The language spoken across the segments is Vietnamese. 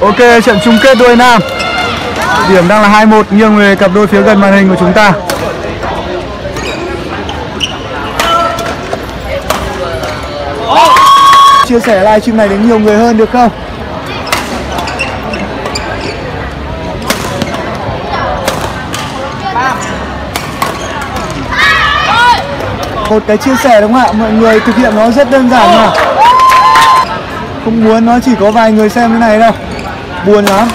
Ok, trận chung kết đôi nam. Điểm đang là 2-1 nghiêng về cặp đôi phía gần màn hình của chúng ta. Chia sẻ livestream này đến nhiều người hơn được không? Một cái chia sẻ đúng không ạ? Mọi người thực hiện nó rất đơn giản mà. Không muốn nó chỉ có vài người xem thế này đâu. Buồn lắm.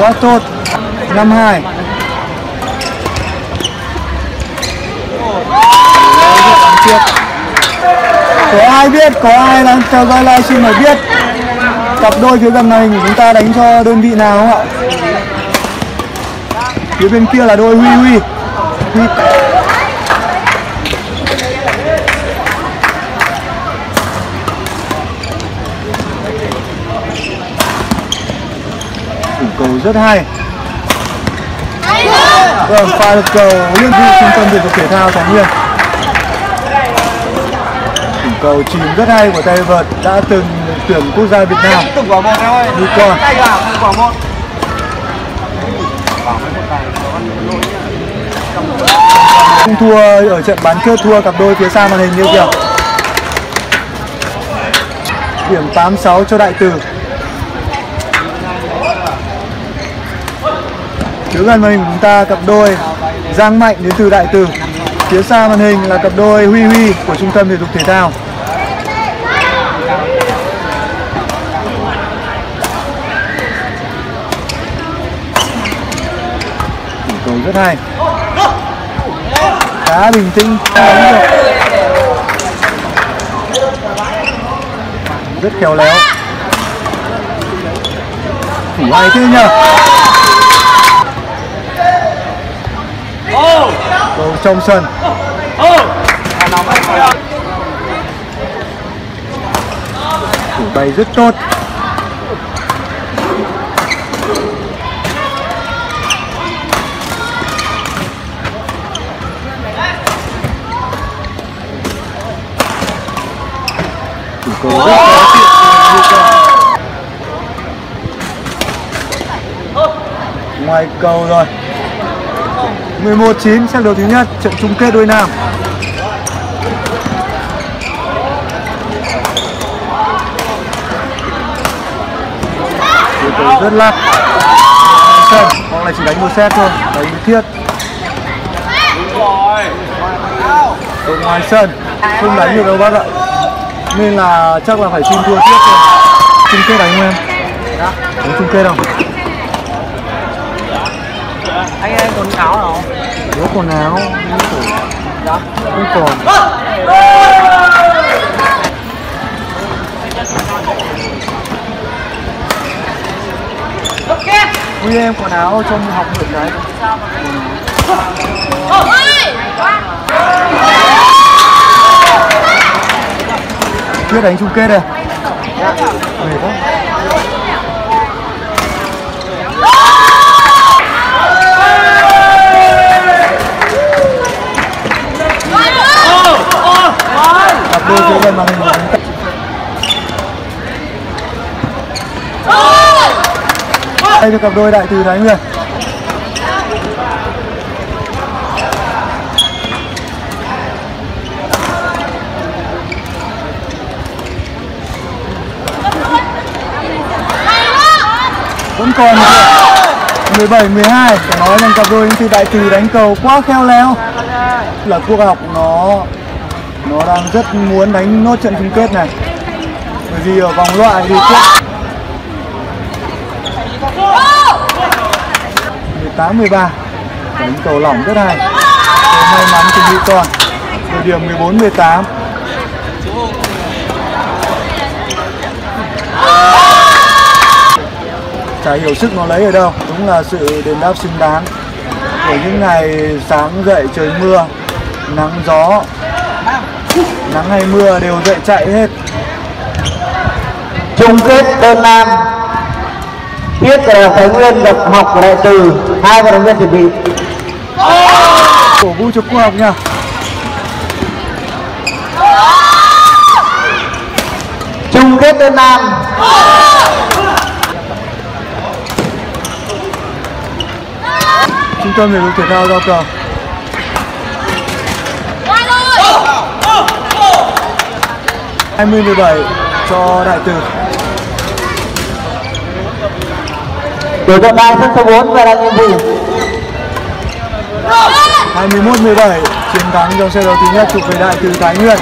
Quá tốt. 5-2. Có ai biết, có ai đang theo dõi livestream mà biết cặp đôi phía gần này chúng ta đánh cho đơn vị nào không ạ? Phía bên kia là đôi Huy Huy. Thủ cầu rất hay. Vâng, pha được cầu liên vị trung tâm thể dục thể thao Thái Nguyên. Thủ cầu chìm rất hay của tay vợt đã từng tuyển quốc gia Việt Nam. Đi con. Không thua ở trận bán kết, thua cặp đôi phía xa màn hình như kiểu. Điểm 8-6 cho Đại Từ. Phía gần màn hình chúng ta cặp đôi Giang Mạnh đến từ Đại Từ. Phía xa màn hình là cặp đôi Huy Huy của Trung tâm Thể dục Thể thao. Cầu rất hay. Khá bình tĩnh. Rất khéo léo. Thủ hay thế nhờ. Cầu trong sân. Thủ bay rất tốt. Rất ngoài cầu rồi. 11-9 sang đấu thứ nhất trận chung kết đôi nam. Cầu rất lắc. Hoặc là chỉ đánh một set thôi, đánh thiết. Ở ngoài sân không đánh được đâu bác ạ. Nên là chắc là phải xin thua tiếp thôi. Chung kết đánh không em? Dạ. Đánh chung kết không? Anh còn áo nào? Nếu còn áo, dạ. Không còn. Ui em còn áo trong học được đấy. Quyết đánh chung kết đây. Mệt quá. Cặp đôi phía bên màn hình của chúng ta. Đây là cặp đôi Đại Từ Thái Nguyên. Vẫn còn 17-12. Phải nói rằng cặp đôi từ Đại Từ đánh cầu quá khéo léo. Là cuộc học nó đang rất muốn đánh nốt trận chung kết này. Bởi vì ở vòng loại thì 18-13 đánh cầu lỏng rất hay. Cầu may mắn chuẩn bị còn. Ở điểm 14-18. Chả hiểu sức nó lấy ở đâu. Đúng là sự đền đáp xứng đáng của những ngày sáng dậy trời mưa, nắng gió, nắng hay mưa đều dậy chạy hết. Chung kết đơn nam, Thiết là Thái Nguyên gặp học Đại Từ. Hai vận động viên chuẩn bị. Cổ vũ cho cô học nha. biết tên Nam. Trung tâm thể dục thể thao Giao Cờ. Hai mươi 17 cho Đại Từ. Đối tượng 3 sân số 4 và là nhiệm vụ. 21-17 chiến thắng trong trận đấu thứ nhất thuộc về Đại Từ Thái Nguyên.